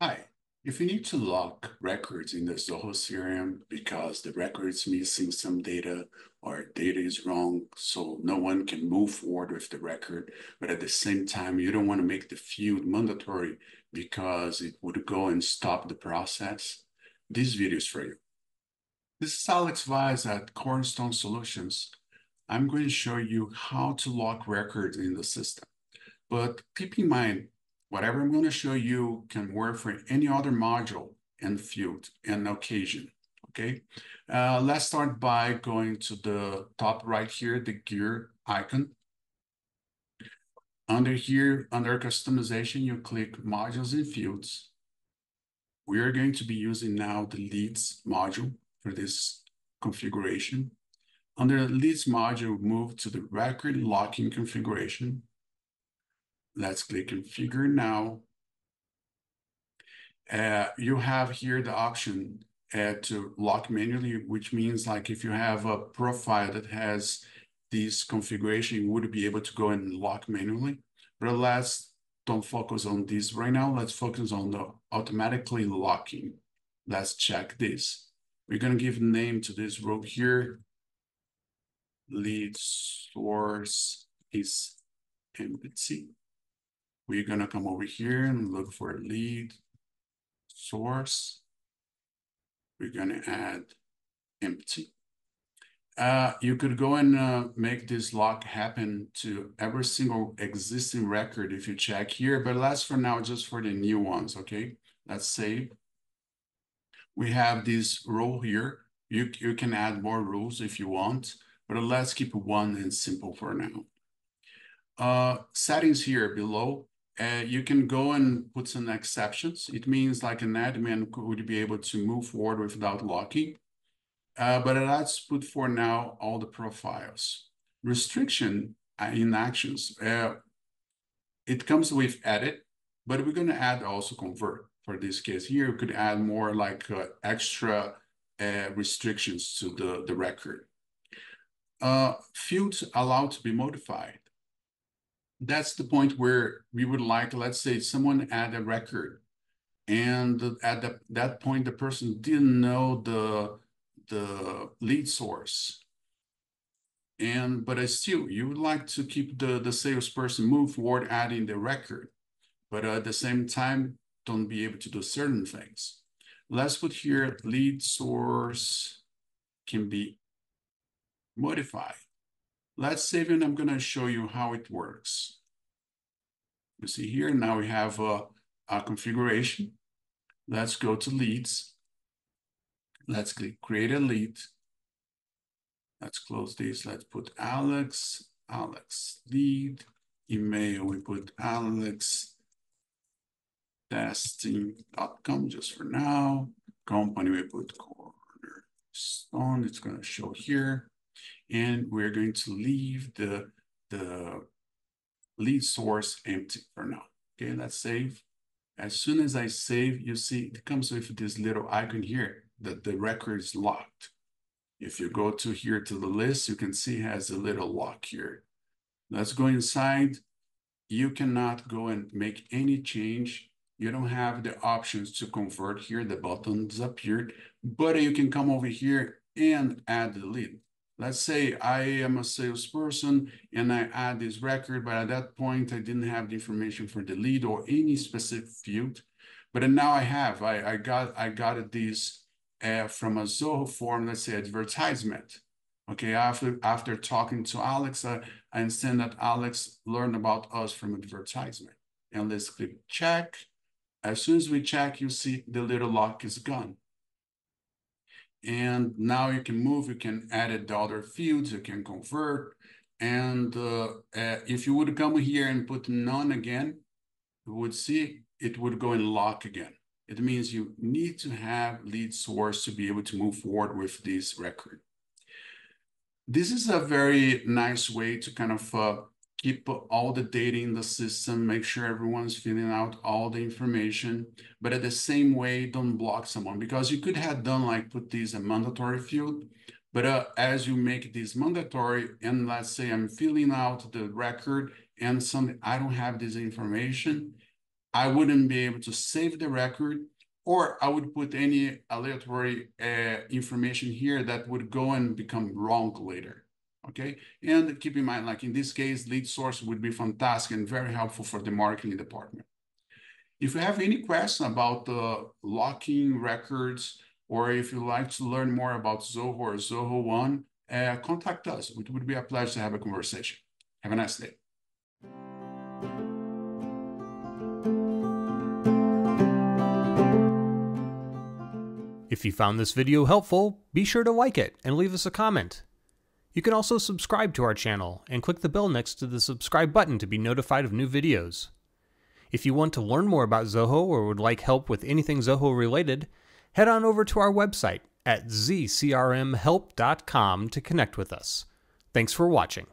Hi, if you need to log records in the Zoho CRM because the record's missing some data or data is wrong, so no one can move forward with the record, but at the same time, you don't want to make the field mandatory because it would go and stop the process, this video is for you. This is Alex Vaz at Cornerstone Solutions. I'm going to show you how to log records in the system. But keep in mind, whatever I'm going to show you can work for any other module and field and occasion, okay? Let's start by going to the top right here, the gear icon. Under here, under customization, you click modules and fields. We are going to be using now the leads module for this configuration. Under the leads module, move to the record locking configuration. Let's click configure now. You have here the option to lock manually, which means like if you have a profile that has this configuration, you would be able to go and lock manually. But let's don't focus on this right now. Let's focus on the automatically locking. Let's check this. We're going to give name to this row here. Lead source is empty. We're going to come over here and look for lead source. We're going to add empty. You could go and make this lock happen to every single existing record if you check here, but let's for now just for the new ones, okay? Let's save. We have this row here. You can add more rules if you want, but let's keep one and simple for now. Settings here below, you can go and put some exceptions. It means like an admin would be able to move forward without locking. But let's put for now all the profiles. Restriction in actions, it comes with edit, but we're gonna add also convert. For this case here, you could add more like extra restrictions to the record. Fields allowed to be modified. That's the point where we would like, let's say someone add a record and at that point, the person didn't know the lead source. But still, you would like to keep the salesperson move forward adding the record. But at the same time, don't be able to do certain things. Let's put here lead source can be modified. Let's save and I'm going to show you how it works. You see here, now we have a configuration. Let's go to leads. Let's click create a lead. Let's close this. Let's put Alex lead. Email, we put alex.testing.com just for now. Company, we put Cornerstone. It's going to show here. And we're going to leave the lead source empty for now. Okay, let's save. As soon as I save, you see it comes with this little icon here that the record is locked. If you go to here to the list, you can see it has a little lock here. Let's go inside. You cannot go and make any change. You don't have the options to convert here. The button disappeared, but you can come over here and add the lead. Let's say I am a salesperson and I add this record, but at that point I didn't have the information for the lead or any specific field. But now I have. I got this from a Zoho form. Let's say advertisement. Okay, after talking to Alex, I understand that Alex learned about us from advertisement. And let's click check. As soon as we check, you see the little lock is gone. And now you can move, you can add the other fields, you can convert. And if you would come here and put none again, you would see it would go and lock again. It means you need to have lead source to be able to move forward with this record. This is a very nice way to kind of keep all the data in the system, make sure everyone's filling out all the information, but at the same way, don't block someone because you could have done like put this a mandatory field, But as you make this mandatory, and let's say I'm filling out the record and I don't have this information, I wouldn't be able to save the record, or I would put any aleatory information here that would go and become wrong later, okay? And keep in mind, like in this case, lead source would be fantastic and very helpful for the marketing department. If you have any question about locking records, or if you'd like to learn more about Zoho or Zoho One, contact us. It would be a pleasure to have a conversation. Have a nice day. If you found this video helpful, be sure to like it and leave us a comment. You can also subscribe to our channel and click the bell next to the subscribe button to be notified of new videos. If you want to learn more about Zoho or would like help with anything Zoho related, head on over to our website at zcrmhelp.com to connect with us. Thanks for watching.